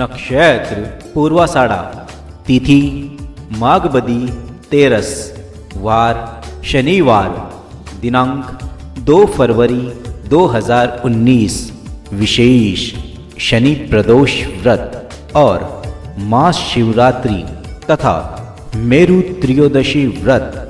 नक्षत्र पूर्वाषाढ़ा, तिथि माघबदी 13, वार शनिवार, दिनांक 2 फरवरी 2019, विशेष शनि प्रदोष व्रत और मास शिवरात्रि तथा मेरु त्रयोदशी व्रत।